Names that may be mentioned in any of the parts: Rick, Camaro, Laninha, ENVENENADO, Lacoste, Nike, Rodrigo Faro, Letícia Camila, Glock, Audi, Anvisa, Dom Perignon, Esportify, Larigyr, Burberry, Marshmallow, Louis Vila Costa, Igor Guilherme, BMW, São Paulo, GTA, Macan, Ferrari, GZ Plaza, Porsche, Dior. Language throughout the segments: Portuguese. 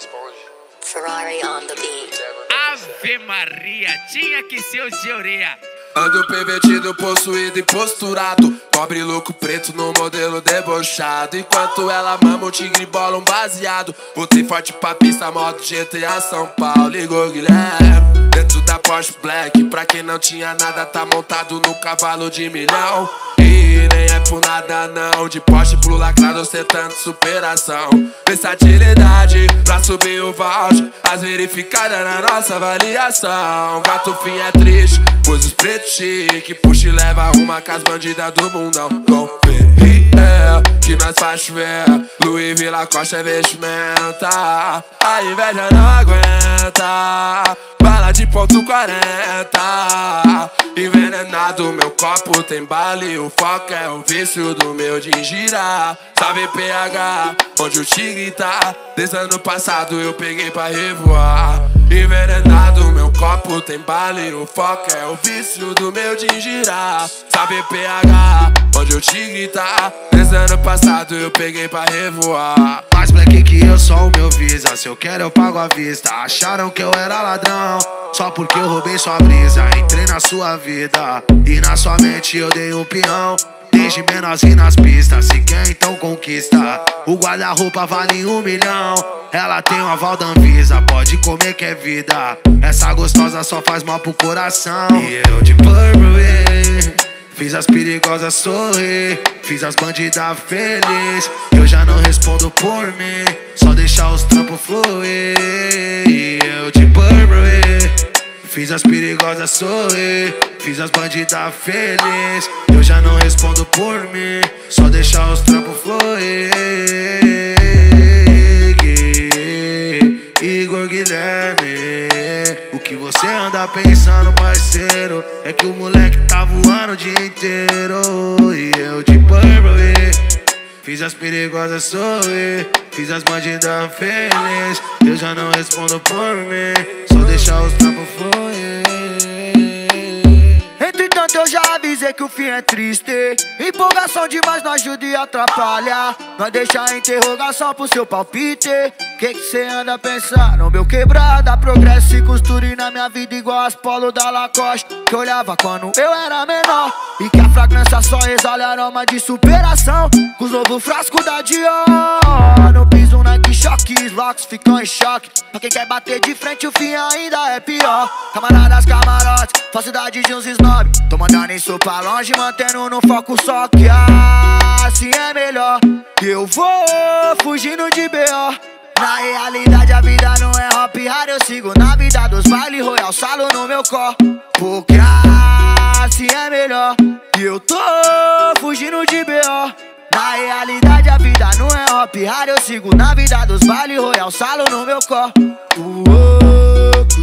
responde. Ferrari on the beat. Ave Maria, tinha que ser o Giorea. Ando pervertido, possuído e posturado. Pobre louco preto no modelo debochado. Enquanto ela mama um tigre bola um baseado. Botei forte pra pista, moto GTA São Paulo. Igor Guilherme dentro da Porsche Black. Pra quem não tinha nada tá montado no cavalo de milhão. E nem é por nada não, de Porsche pro lacrado cê tanto superação. Versatilidade pra subir o voucher, as verificadas na nossa avaliação. Gato fim é triste, pois os pretos chique puxa e leva uma casa bandida do mundão. Dom Perignon, que nós faz chover, Louis Vila Costa é vestimenta. A inveja não aguenta, bala de .40. Envenenado, meu copo tem bala e o foco é o vício do meu de girar. Sabe PH, onde o tigre tá? Desde ano passado eu peguei pra revoar. Envenenado, meu copo tem bala e o foco é o vício do meu de girar. Sabe PH, onde o tigre tá? Desde ano passado eu peguei pra revoar. Mas pra que eu sou o meu Visa? Se eu quero eu pago à vista. Acharam que eu era ladrão só porque eu roubei sua brisa. Entrei na sua vida e na sua mente eu dei um peão. Desde menorzinho nas pistas, se quer então conquista. O guarda-roupa vale 1 milhão. Ela tem uma val da Anvisa, pode comer que é vida. Essa gostosa só faz mal pro coração. E eu de Burberry, fiz as perigosas sorrir, fiz as bandidas feliz. Eu já não respondo por mim, só deixar os trampos fluir. E eu de Burberry, fiz as perigosas sorrir, fiz as bandidas feliz. Eu já não respondo por mim, só deixar os trampos fluir. Igor Guilherme, o que você anda pensando, parceiro? É que o moleque tá voando o dia inteiro. E eu de Burberry, fiz as perigosas sorrir, fiz as bandidas feliz. Eu já não respondo por mim, só deixar os trampos fluir. Entretanto eu já avisei que o fim é triste. Empolgação demais não ajuda e atrapalha. Não deixa a interrogação pro seu palpite. Que cê anda pensando, meu quebrada? Progresso e costure na minha vida igual as polo da Lacoste, que olhava quando eu era menor. E que a fragrância só exala aroma de superação, com os novos frascos da Dior. No piso Nike choque, os locks ficam em choque. Pra quem quer bater de frente o fim ainda é pior. Camaradas, camarotes, falsidade de uns snob. Tô mandando isso pra longe, mantendo no foco só que assim é melhor. E eu vou fugindo de B.O. Na realidade a vida não é hop hard, eu sigo na vida dos baile royal, salo no meu corpo, que assim é melhor. E eu tô fugindo de B.O. Na realidade a vida não é hop hard, eu sigo na vida dos baile royal, salo no meu corpo, com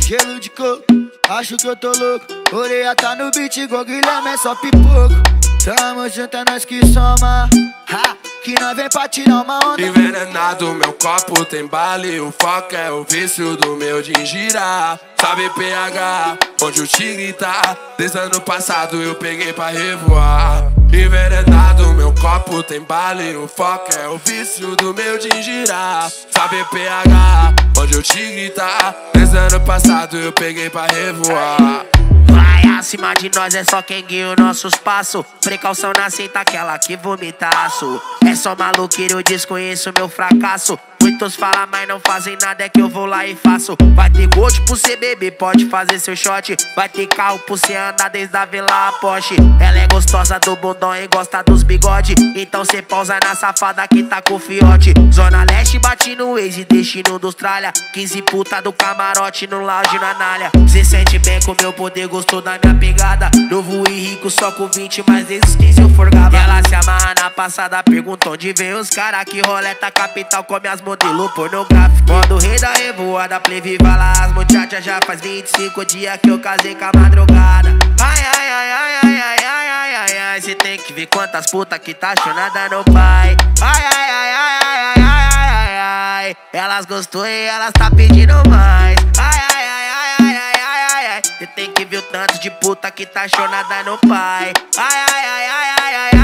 gelo de coco. Acho que eu tô louco, orelha tá no beat, igual Guilherme é só pipoco. Tamo junto, é nós que soma, ha! Que não vem pra tirar uma onda. Envenenado, meu copo tem bala e o foco é o vício do meu de girar. Sabe PH, onde o tigre tá? Desde ano passado eu peguei pra revoar. Envenenado, meu copo tem bala e o foco é o vício do meu de girar. Sabe PH, onde o tigre tá? Desde ano passado eu peguei pra revoar. Vai acima de nós, é só quem guia o nosso passo. Precaução na cinta, aquela que vomitaço. É só maluqueiro, desconheço meu fracasso. Muitos falam, mas não fazem nada, é que eu vou lá e faço. Vai ter gold pro cê beber, pode fazer seu shot. Vai ter carro pro cê andar desde a vila a Porsche. Ela é gostosa do bundão e gosta dos bigode. Então cê pausa na safada que tá com fiote. Zona Leste, bate no ex e destino dos tralha. 15 puta do camarote no lounge na nalha. Cê sente bem com meu poder, gostou da minha pegada. Novo e rico só com 20, mas esses 15 eu forgava. E ela se amarra na passada, pergunta onde vem os cara. Que roleta capital, come as mulheres. Modelo pornográfico, modo rei da revoada. Play viva lá as muchacha, já faz 25 dias que eu casei com a madrugada. Ai, ai, ai, ai, ai, ai, ai, ai, ai, ai. Cê tem que ver quantas putas que tá chonada no pai. Ai, ai, ai, ai, ai, ai, ai, ai. Elas gostou e elas tá pedindo mais. Ai, ai, ai, ai, ai, ai, ai, ai. Cê tem que ver o tanto de puta que tá chonada no pai. Ai, ai, ai, ai, ai, ai, ai, ai, ai.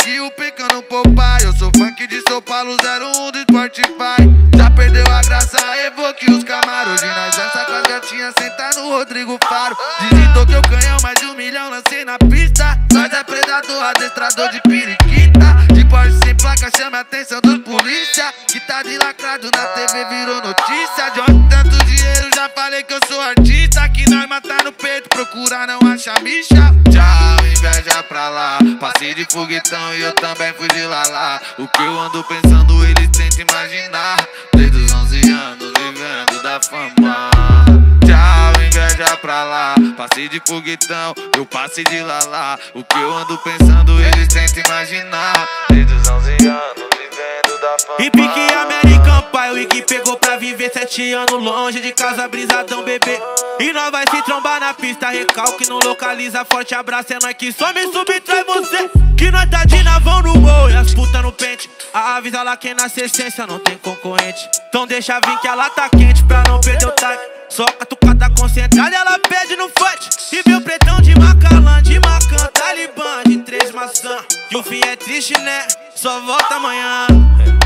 Que o pica no Popeye, eu sou funk eu falo 01 do Esportify. Já perdeu a graça, evoque os camaros. Hoje nós dança com as gatinhas, senta no Rodrigo Faro. Digitou que eu canhão, mais de 1 milhão lancei na pista. Nós é predador, adestrador de periquita. De Porsche sem placa, chama a atenção dos polícia. Que tá de lacrado, na TV virou notícia. De onde tanto dinheiro, já falei que eu sou artista. Que nós matar no peito, procurar não achar bicha. Tchau, inveja pra lá. Passei de foguetão e eu também fui de lalá. O que eu ando pensando, eles tentam imaginar. Desde os 11 anos vivendo da fama. Tchau, inveja pra lá. Passei de foguetão, eu passei de lalá. O que eu ando pensando, eles tentam imaginar. Desde os 11 anos vivendo da fama. E pique American Pie, o Rick pegou pra viver 7 anos longe de casa, brisadão, bebê. E nós vai se trombar na pista, recalque, não localiza, forte abraço, é nós que só me subtrai você. Que nós tá de navão no morro e as putas no pente. Avisa lá quem nasce essência, não tem concorrente. Então deixa vir que ela tá quente pra não perder o time. Só a tucada concentrada, ela pede no fight. E meu pretão de Macalã, de Macan, Talibã, de 3 maçã. E o fim é triste, né? Só volta amanhã.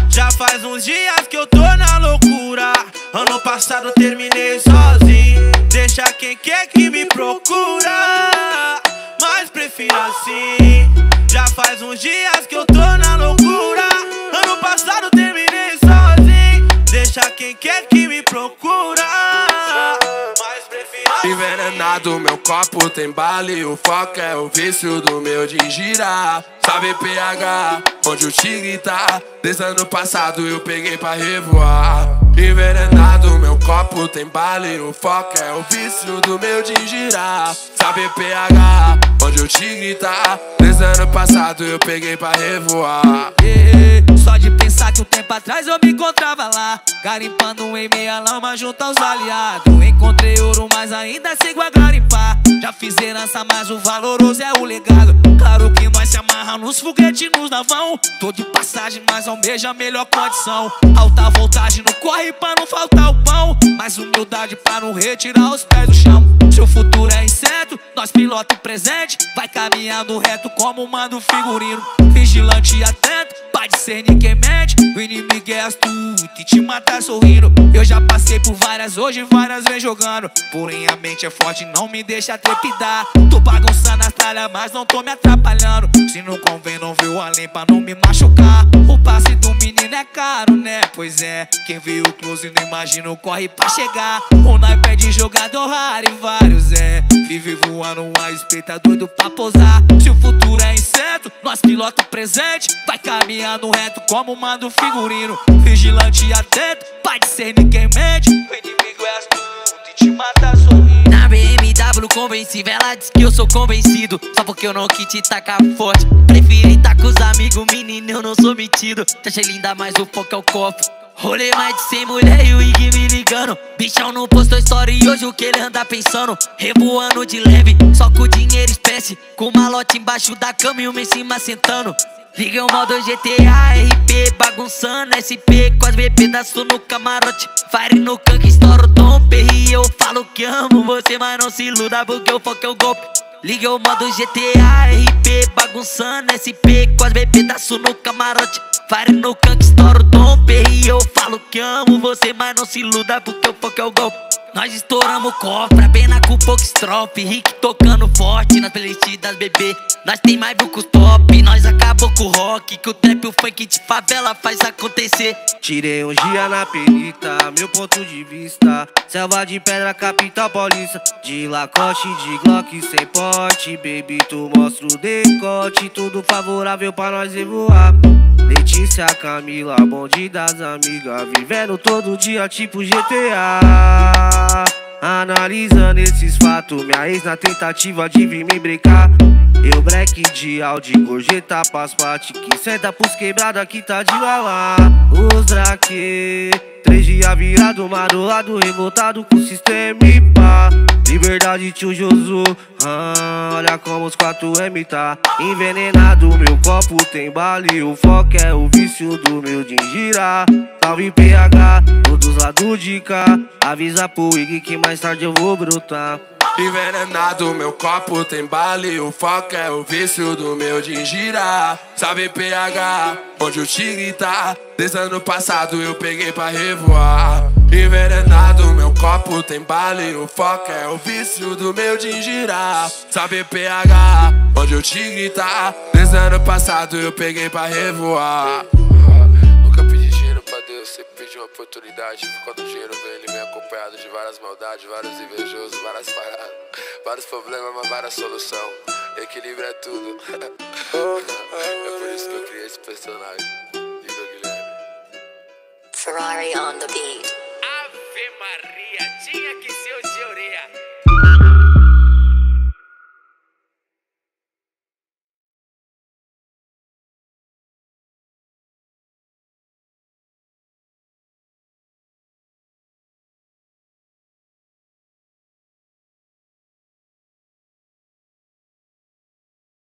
Já faz uns dias que eu tô na loucura. Ano passado terminei sozinho. Deixa quem quer que me procura, mas prefiro assim. Já faz uns dias que eu tô na loucura. Ano passado terminei sozinho. Deixa quem quer que me procura. Envenenado, meu copo tem bale. O foco é o vício do meu de girar. Sabe PH, onde o tigre tá. Desde ano passado eu peguei pra revoar. Envenenado, meu copo tem bale. O foco é o vício do meu de girar. Sabe PH, onde o tigre tá. Desde ano passado eu peguei pra revoar. Só de pensar que um tempo atrás eu me encontrava lá, garimpando em meia lama junto aos aliados. Encontrei ouro, mas ainda sigo a garimpar. Já fiz herança, mas o valoroso é o legado. Claro que nós se amarra nos foguetes, nos navão. Tô de passagem, mas almeja a melhor condição. Alta voltagem no corre pra não faltar o pão, mas humildade pra não retirar os pés do chão. Se o futuro é incerto, nós pilota o presente. Vai caminhando reto como manda o figurino. Vigilante e atento, pra discernir quem mente. O inimigo é astuto e te mata sorrindo. Eu já passei por várias, hoje várias vem jogando. Porém a mente é forte, não me deixa trepidar. Tô bagunçando as talhas, mas não tô me atrapalhando. Se não convém, não viu além pra não me machucar. O passe do menino é caro, né? Pois é, quem viu o close não imagina o corre pra chegar. O naipe é de jogador raro e vários, é. Vive voando, a espreita doido pra pousar. Se o futuro é incerto, nós pilota o presente. Vai caminhando reto como manda o figurino. Vigilante e atento, pra discernir quem mente. O inimigo é astuto e te mata sorrindo. Na BMW convencível, ela diz que eu sou convencido. Só porque eu não quis te tacar forte. Preferi tá com os amigos, menino, eu não sou metido. Te achei linda, mas o foco é o copo. Rolei mais de 100 mulher e o Igor me ligando. Bichão não postou história e hoje o que ele anda pensando? Revoando de leve, só com dinheiro espécie. Com malote embaixo da cama e uma em cima sentando. Liguei o modo GTA, RP bagunçando SP com as bebidas, sou no camarote. Fire no canque, estouro Tom Perry. Eu falo que amo você, mas não se iluda porque o foco é o golpe. Liguei o modo GTA, RP bagunçando SP com as bebidas, sou no camarote. Fire no canque, estouro Tom Perry. Eu falo que amo você, mas não se iluda porque o foco é o golpe. Nós estouramos cofra, Bena com pouco estrofe. Rick tocando forte nas playlists das bebê. Nós tem mais do que os top, nós acabou com o rock. Que o trap, o funk de favela faz acontecer. Tirei um dia na perita, meu ponto de vista. Selva de pedra, capital paulista. De Lacoste, de Glock, sem porte. Baby, tu mostra o decote. Tudo favorável pra nós evoar. Letícia Camila, bonde das amigas. Vivendo todo dia tipo GTA. Analisando esses fatos, minha ex na tentativa de vir me brecar. Eu break de Audi, gorjeta pras pati. Que senta pros quebrada que tá de lalá. Os draque, 3 dias virado, marolado, revoltado com o sistema e pá. Liberdade tio Josu, olha como os 4M tá. Envenenado, meu copo tem bale. O foco é o vício do meu de girar. Salve PH, todos lá do de cá. Avisa pro Iggy que mais tarde eu vou brotar. Envenenado, meu copo tem bale, o foco é o vício do meu de girar. Sabe PH, onde o tigre tá? Desde ano passado eu peguei pra revoar. Envenenado, meu copo tem bale, o foco é o vício do meu de girar. Sabe PH, onde o tigre tá? Desde ano passado eu peguei pra revoar. Você pediu uma oportunidade, quando o dinheiro vem, ele vem acompanhado de várias maldades, vários invejosos, várias paradas, vários problemas, mas várias soluções. Equilíbrio é tudo. É por isso que eu criei esse personagem, Igor Guilherme. Ferrari on the beat. Ave Maria, tinha que ser o